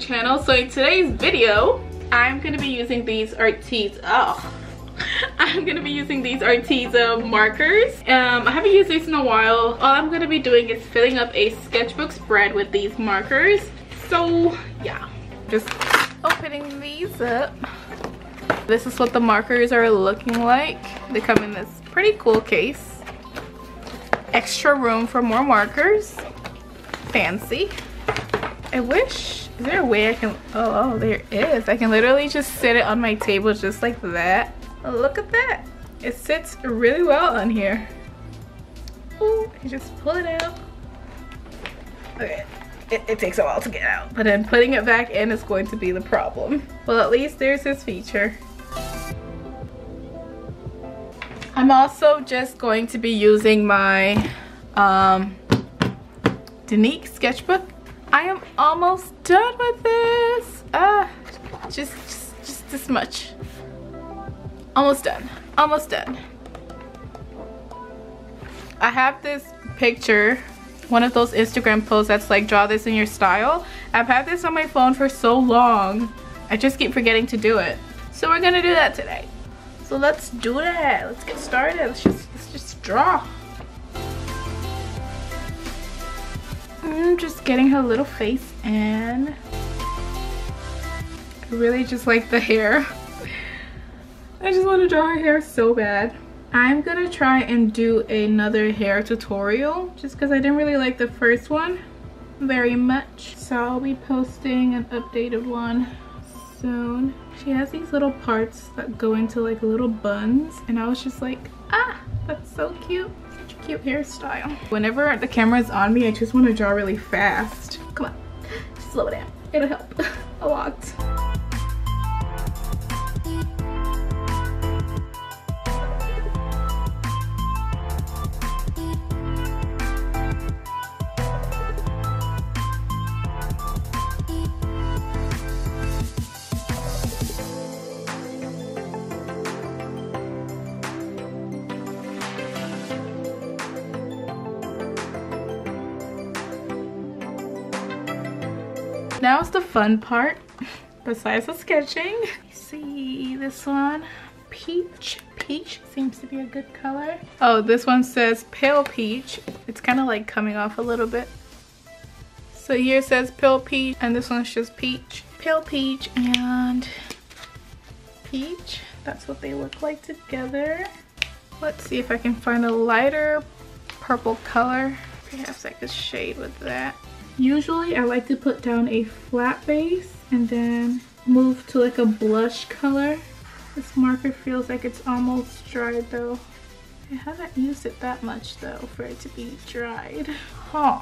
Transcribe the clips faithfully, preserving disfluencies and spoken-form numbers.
channel. So in today's video, I'm gonna be using these Arteza. Oh. I'm gonna be using these Arteza markers. Um, I haven't used these in a while. All I'm gonna be doing is filling up a sketchbook spread with these markers. So yeah, just opening these up. This is what the markers are looking like. They come in this pretty cool case. Extra room for more markers. Fancy. I wish, is there a way I can, oh, oh, there is. I can literally just sit it on my table just like that. Look at that. It sits really well on here. Ooh, you just pull it out. Okay, it, it takes a while to get out, but then putting it back in is going to be the problem. Well, at least there's this feature. I'm also just going to be using my um, Danique sketchbook. I am almost done with this. Ah, just, just, just this much. Almost done. Almost done. I have this picture, one of those Instagram posts that's like, draw this in your style. I've had this on my phone for so long. I just keep forgetting to do it. So we're gonna do that today. So let's do that. Let's get started. Let's just, let's just draw. I'm just getting her little face in. I really just like the hair. I just want to draw her hair so bad. I'm gonna try and do another hair tutorial just because I didn't really like the first one very much. So I'll be posting an updated one soon. She has these little parts that go into like little buns, and I was just like, ah, that's so cute. Such a cute hairstyle. Whenever the camera's on me, I just want to draw really fast. Come on, slow down. It'll help a lot. Now it's the fun part, besides the sketching. See this one, peach. Peach seems to be a good color. Oh, this one says pale peach. It's kind of like coming off a little bit. So here says pale peach, and this one's just peach. Pale peach and peach. That's what they look like together. Let's see if I can find a lighter purple color. Perhaps I could shade with that. Usually I like to put down a flat base and then move to like a blush color. This marker feels like it's almost dry though. I haven't used it that much though for it to be dried. Huh.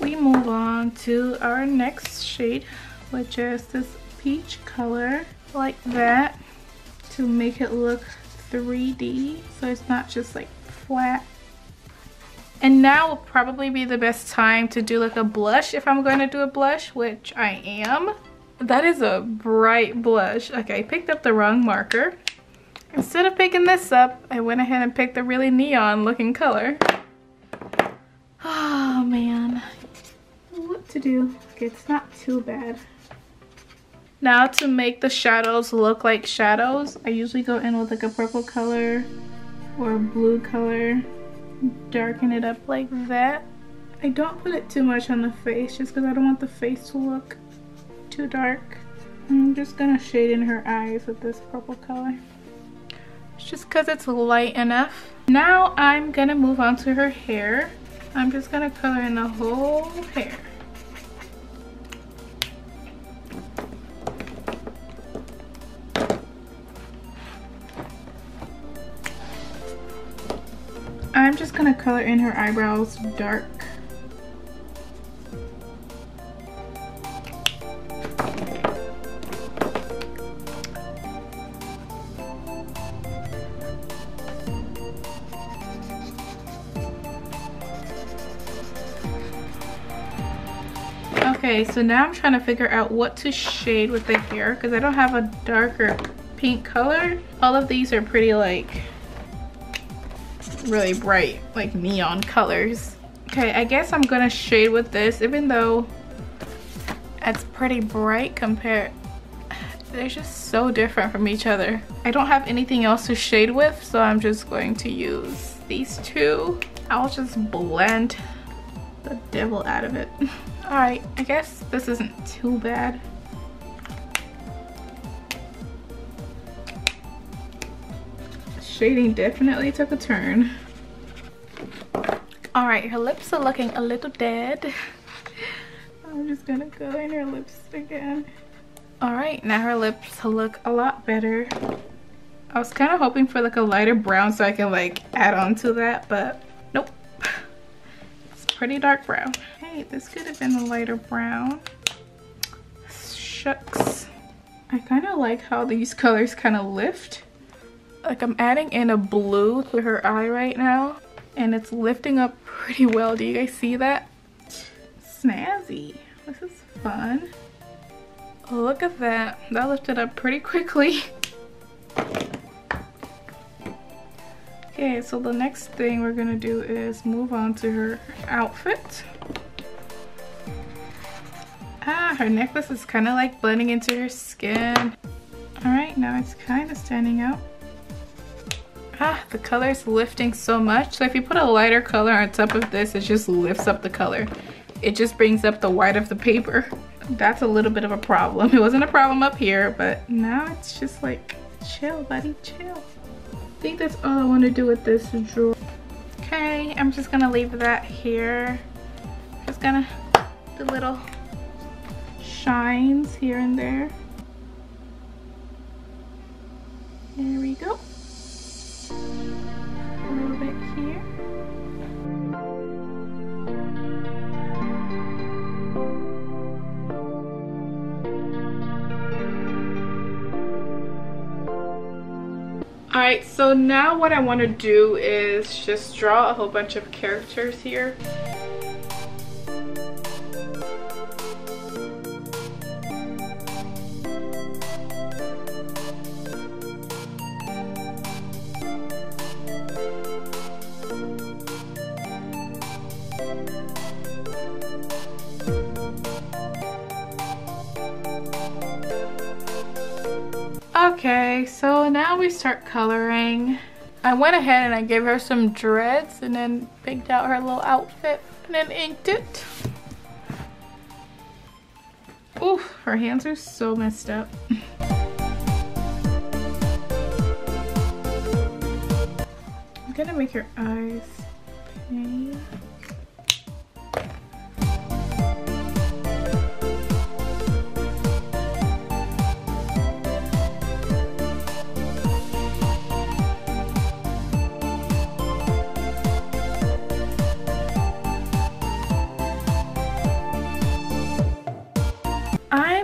We move on to our next shade, which is this peach color, like that, to make it look three D so it's not just like flat. And now will probably be the best time to do like a blush if I'm going to do a blush, which I am. That is a bright blush. Okay, I picked up the wrong marker. Instead of picking this up, I went ahead and picked a really neon looking color. Oh man, what to do? Okay, it's not too bad. Now to make the shadows look like shadows, I usually go in with like a purple color or a blue color. Darken it up like that. I don't put it too much on the face just because I don't want the face to look too dark. I'm just gonna shade in her eyes with this purple color. It's just because it's light enough. Now I'm gonna move on to her hair. I'm just gonna color in the whole hair. I'm just gonna color in her eyebrows dark. Okay, so now I'm trying to figure out what to shade with the hair because I don't have a darker pink color. All of these are pretty like really bright like neon colors. Okay, I guess I'm gonna shade with this even though It's pretty bright compared. They're just so different from each other. I don't have anything else to shade with, so I'm just going to use these two. I'll just blend the devil out of it. All right, I guess this isn't too bad. Shading definitely took a turn. All right, her lips are looking a little dead. I'm just gonna go in her lips again. All right, now her lips look a lot better. I was kind of hoping for like a lighter brown so I can like add on to that, but nope. It's pretty dark brown. Hey, this could have been a lighter brown. Shucks. I kind of like how these colors kind of lift. Like I'm adding in a blue to her eye right now, and it's lifting up pretty well. Do you guys see that? Snazzy. This is fun. Look at that. That lifted up pretty quickly. Okay, so the next thing we're gonna do is move on to her outfit. Ah, her necklace is kind of like blending into her skin. All right, now it's kind of standing out. Ah, the color is lifting so much. So if you put a lighter color on top of this, it just lifts up the color. It just brings up the white of the paper. That's a little bit of a problem. It wasn't a problem up here, but now it's just like, chill, buddy, chill. I think that's all I want to do with this drawer. Okay, I'm just gonna leave that here. Just gonna do little shines here and there. There we go. A little bit here. Alright, so now what I want to do is just draw a whole bunch of characters here. Okay, so now we start coloring. I went ahead and I gave her some dreads and then picked out her little outfit and then inked it. Oof, her hands are so messed up. I'm gonna make her eyes pink.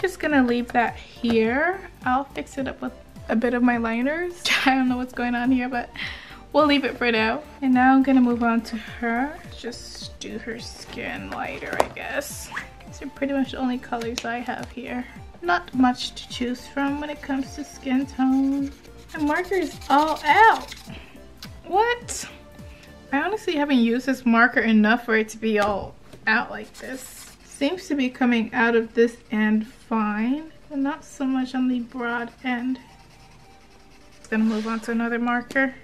Just gonna leave that here. I'll fix it up with a bit of my liners. I don't know what's going on here, but we'll leave it for now. And now I'm gonna move on to her. Just do her skin lighter, I guess. These are pretty much the only colors I have here. Not much to choose from when it comes to skin tone. The marker is all out. What? I honestly haven't used this marker enough for it to be all out like this. Seems to be coming out of this end fine, and not so much on the broad end. Just gonna move on to another marker.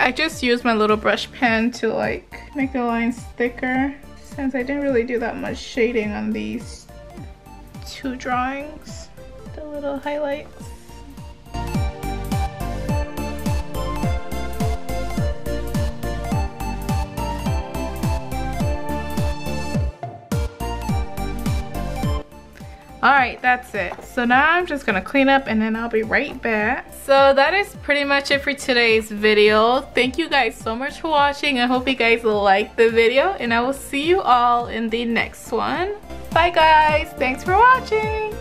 I just used my little brush pen to like make the lines thicker, since I didn't really do that much shading on these two drawings. The little highlights. All right, that's it. So now I'm just gonna clean up and then I'll be right back. So that is pretty much it for today's video. Thank you guys so much for watching. I hope you guys liked the video and I will see you all in the next one. Bye guys, thanks for watching.